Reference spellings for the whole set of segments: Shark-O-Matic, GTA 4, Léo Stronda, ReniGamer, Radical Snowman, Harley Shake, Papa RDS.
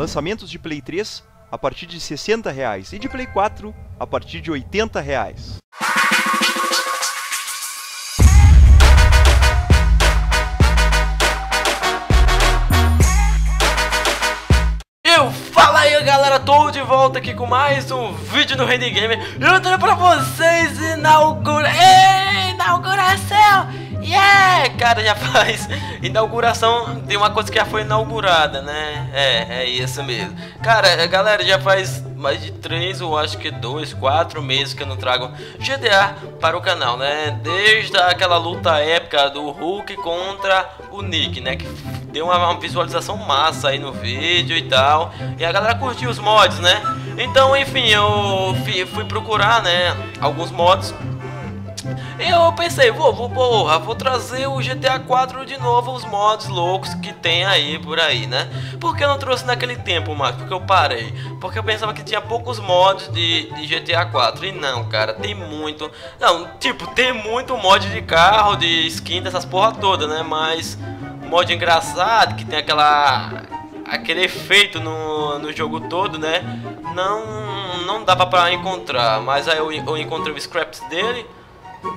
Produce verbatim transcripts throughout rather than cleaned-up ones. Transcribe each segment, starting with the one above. Lançamentos de Play três a partir de sessenta reais e de Play quatro a partir de oitenta reais. Galera, tô de volta aqui com mais um vídeo no Reni Gamer. Eu tô pra vocês inaugura... Ei, inauguração! Yeah! Cara, já faz inauguração de uma coisa que já foi inaugurada, né? É, é isso mesmo. Cara, galera, já faz mais de três, ou acho que dois, quatro meses que eu não trago G T A para o canal, né? Desde aquela luta épica do Hulk contra o Nick, né? Que deu uma, uma visualização massa aí no vídeo e tal, e a galera curtiu os mods, né? Então, enfim, eu fui, fui procurar, né, alguns mods. Eu pensei, vou, vou, porra, vou trazer o G T A quatro de novo, os mods loucos que tem aí por aí, né? Porque eu não trouxe naquele tempo, Max, porque eu parei. Porque eu pensava que tinha poucos mods de, de G T A quatro. E não, cara, tem muito. Não, tipo, tem muito mod de carro, de skin, dessas porra toda, né? Mas mod engraçado, que tem aquela aquele efeito no, no jogo todo, né? Não, não dava pra encontrar. Mas aí eu, eu encontrei os scraps dele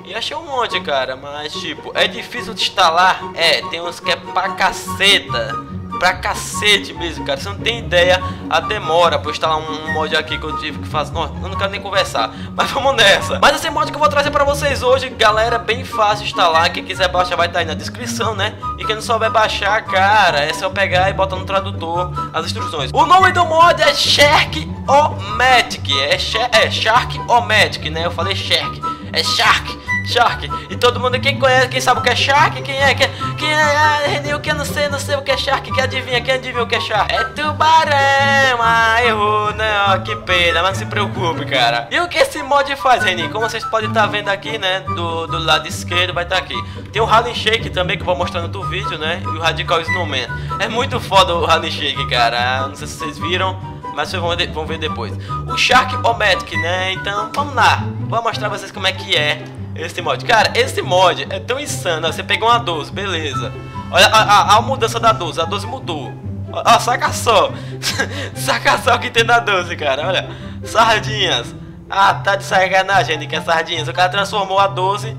e achei um monte, cara, mas tipo, é difícil de instalar, é, tem uns que é pra caceta, pra cacete mesmo, cara, você não tem ideia a demora pra instalar um mod aqui que eu tive que fazer, não, eu não quero nem conversar, mas vamos nessa. Mas esse mod que eu vou trazer pra vocês hoje, galera, bem fácil de instalar, quem quiser baixar vai estar aí na descrição, né, e quem não souber baixar, cara, é só pegar e botar no tradutor as instruções. O nome do mod é Shark-O-Matic, é, é Shark-O-Matic, né, eu falei Shark. É Shark, Shark. E todo mundo, quem conhece, quem sabe o que é Shark? Quem é? Quem é? Quem é? Renil, que eu não sei, não sei o que é Shark. Quem adivinha? Quem adivinha o que é Shark? É tubarão. Ah, errou, né? Ó, que pena, mas não se preocupe, cara. E o que esse mod faz, Renil? Como vocês podem estar vendo aqui, né? Do, do lado esquerdo vai estar aqui. Tem o Harley Shake também, que eu vou mostrar no outro vídeo, né? E o Radical Snowman. É muito foda o Harley Shake, cara. Não sei se vocês viram, mas vocês vão, vão ver depois. O Shark-O-Matic, né? Então, vamos lá. Vou mostrar pra vocês como é que é esse mod. Cara, esse mod é tão insano. Você pegou uma doze, beleza. Olha a, a, a mudança da doze. A doze mudou. Ó, saca só. Saca só o que tem na doze, cara. Olha. Sardinhas. Ah, tá de sacanagem, gente, que é sardinhas. O cara transformou a doze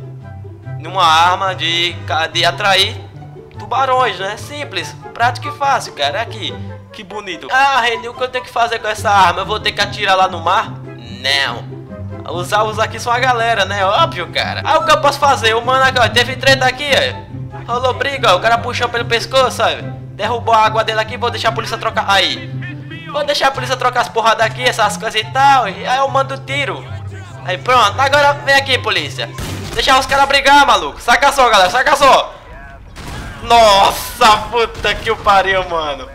numa arma de, de atrair tubarões, né? Simples. Prático e fácil, cara. Aqui. Que bonito. Ah, Renil, o que eu tenho que fazer com essa arma? Eu vou ter que atirar lá no mar? Não. Os alvos aqui são a galera, né? Óbvio, cara. Ah, o que eu posso fazer? O mano aqui, ó, teve treta aqui, ó. Rolou briga, ó. O cara puxou pelo pescoço, sabe? Derrubou a água dele aqui, vou deixar a polícia trocar. Aí. Vou deixar a polícia trocar as porradas aqui, essas coisas e tal. E aí eu mando tiro. Aí pronto, agora vem aqui, polícia. Deixar os caras brigar, maluco. Saca só, galera, saca só. Nossa, puta que pariu, mano.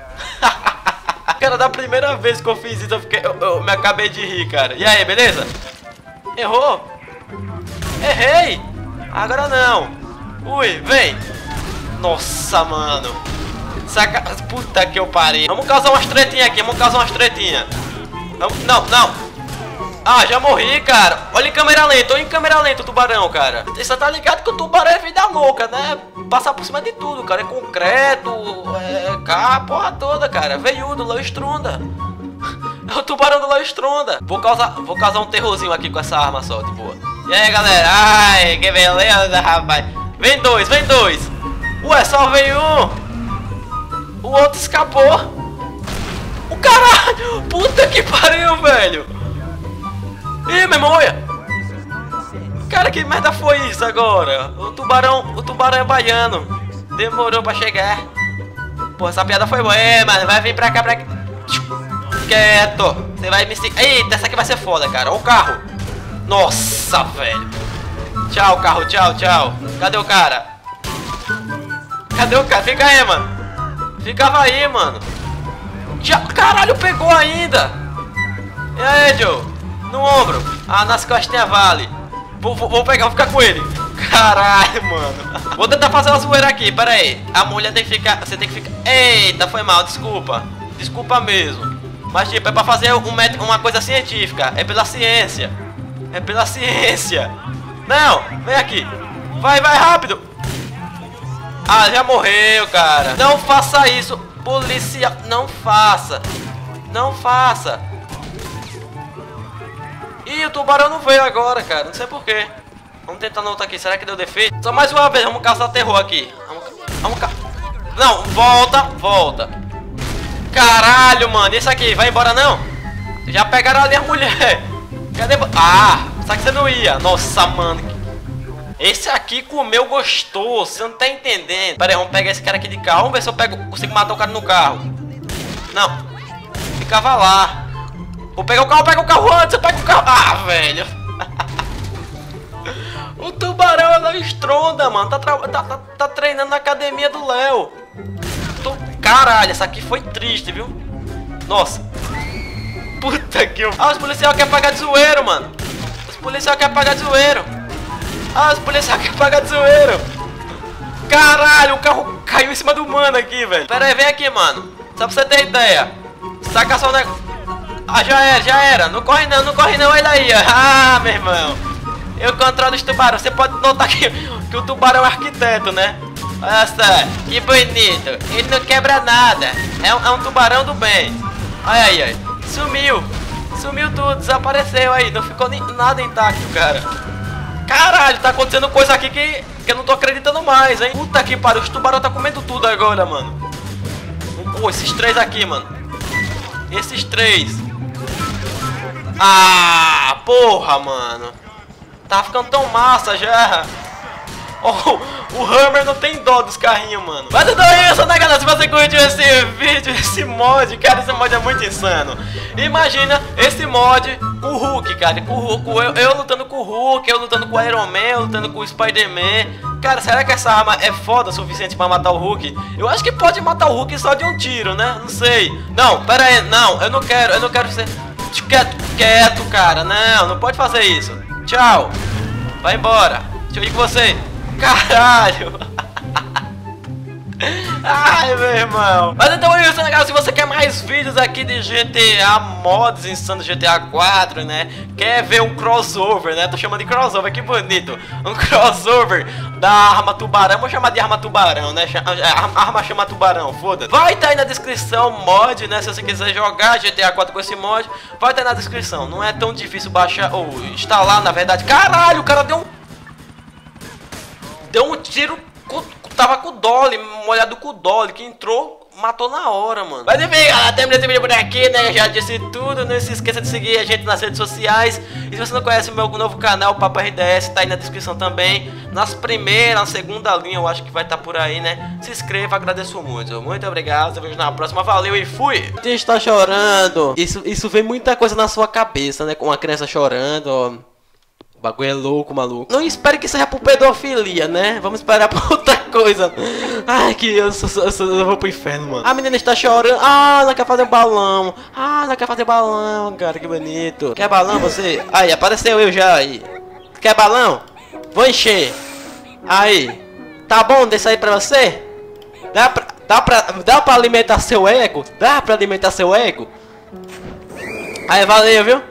Cara, da primeira vez que eu fiz isso, eu, fiquei, eu, eu me acabei de rir, cara. E aí, beleza? Errou? Errei! Agora não. Ui, vem. Nossa, mano. Saca... Puta que eu parei. Vamos causar umas tretinhas aqui, vamos causar umas tretinhas. Não, não, não. Ah, já morri, cara. Olha em câmera lenta, olha em câmera lenta o tubarão, cara. Você tá ligado que o tubarão é vida louca, né? Passar por cima de tudo, cara. É concreto, é carro, porra toda, cara. Veiudo, Léo Stronda. É o tubarão do Léo Stronda. Vou causar, vou causar um terrorzinho aqui com essa arma só, de boa. E aí, galera? Ai, que beleza, rapaz. Vem dois, vem dois. Ué, só veio um. O outro escapou. O caralho. Puta que pariu, velho. Ih, meu irmão, olha. Cara, que merda foi isso agora? O tubarão, o tubarão é baiano. Demorou pra chegar. Pô, essa piada foi boa. É, mano, vai vir pra cá, pra cá. Quieto. Você vai me seguir. Eita, essa aqui vai ser foda, cara. Ó o carro. Nossa, velho. Tchau, carro, tchau, tchau. Cadê o cara? Cadê o cara? Fica aí, mano. Ficava aí, mano. Tchau. Caralho, pegou ainda. E aí, Joe? No ombro. Ah, nas costinhas vale. Vou, vou, vou pegar, vou ficar com ele. Caralho, mano. Vou tentar fazer uma zoeira aqui, pera aí. A mulher tem que ficar, você tem que ficar. Eita, foi mal, desculpa. Desculpa mesmo. Mas tipo, é pra fazer um met... uma coisa científica. É pela ciência. É pela ciência. Não, vem aqui. Vai, vai, rápido. Ah, já morreu, cara. Não faça isso, policial. Não faça. Não faça. Ih, o tubarão não veio agora, cara. Não sei porquê. Vamos tentar não voltar aqui. Será que deu defeito? Só mais uma vez. Vamos caçar terror aqui. Vamos, vamos ca... Não, volta, volta. Caralho, mano. Isso aqui, vai embora não? Já pegaram ali a mulher. Cadê? Ah, só que você não ia. Nossa, mano. Esse aqui comeu gostoso, você não tá entendendo. Pera aí, vamos pegar esse cara aqui de carro. Vamos ver se eu pego, consigo matar o cara no carro. Não, ficava lá. Vou pegar o carro, pega o carro antes, eu pego o carro. Ah, velho. O tubarão, ela estronda, mano. Tá, tá, tá, tá treinando na academia do Léo. Tô... Caralho, essa aqui foi triste, viu? Nossa. Puta que... Ah, os policiais querem pagar de zoeiro, mano. Os policiais querem pagar de zoeiro. Ah, os policiais querem pagar de zoeiro. Caralho, o carro caiu em cima do mano aqui, velho. Pera aí, vem aqui, mano. Só pra você ter ideia. Saca só o negócio. Ah, já era, já era. Não corre não, não corre não, olha aí. Ah, meu irmão. Eu controlo os tubarões. Você pode notar que, que o tubarão é um arquiteto, né? Olha só, que bonito. Ele não quebra nada. É um, é um tubarão do bem. Olha aí, aí. Sumiu. Sumiu tudo, desapareceu aí. Não ficou nem, nada intacto, cara. Caralho, tá acontecendo coisa aqui que, que eu não tô acreditando mais, hein? Puta que pariu, os tubarão tá comendo tudo agora, mano. Pô, oh, esses três aqui, mano. Esses três. Ah, porra, mano. Tá ficando tão massa já. Oh, o Hammer não tem dó dos carrinhos, mano. Mas então é isso, né, galera? Se você curtiu esse vídeo, esse mod, cara, esse mod é muito insano. Imagina esse mod com o Hulk, cara. Com o Hulk, eu, eu lutando com o Hulk, eu lutando com o Iron Man, eu lutando com o Spider-Man. Cara, será que essa arma é foda o suficiente pra matar o Hulk? Eu acho que pode matar o Hulk só de um tiro, né? Não sei. Não, pera aí. Não, eu não quero, eu não quero ser... Quieto, quieto, cara. Não, não pode fazer isso. Tchau. Vai embora. Deixa eu ir com você. Caralho. Ai, meu irmão. Mas então é isso, né, galera? Se você quer mais vídeos aqui de G T A mods insano, GTA quatro, né? Quer ver um crossover, né? Tô chamando de crossover, que bonito. Um crossover da arma tubarão. Vou chamar de arma tubarão, né? A arma chama tubarão, foda-se. Vai tá aí na descrição mod, né? Se você quiser jogar GTA quatro com esse mod, vai tá aí na descrição. Não é tão difícil baixar ou instalar, na verdade. Caralho, o cara deu um... Deu um tiro, tava com o Dolly, molhado com o Dolly, que entrou, matou na hora, mano. Mas enfim, galera, terminei esse vídeo por aqui, né? Eu já disse tudo, não se esqueça de seguir a gente nas redes sociais. E se você não conhece o meu novo canal, Papa R D S, tá aí na descrição também. Nas primeira, na segunda linha, eu acho que vai estar tá por aí, né? Se inscreva, agradeço muito. Muito obrigado, eu vejo na próxima, valeu e fui! Você está chorando. Isso, isso vem muita coisa na sua cabeça, né? Com uma criança chorando, ó. O bagulho é louco, maluco. Não espere que seja por pedofilia, né? Vamos esperar por outra coisa. Ai, que eu, eu, eu, eu vou pro inferno, mano. A menina está chorando. Ah, ela quer fazer balão. Ah, ela quer fazer balão, cara, que bonito. Quer balão, você? Aí, apareceu eu já aí. Quer balão? Vou encher. Aí. Tá bom, deixa aí pra você? Dá pra, dá pra, dá pra alimentar seu ego? Dá pra alimentar seu ego? Aí, valeu, viu?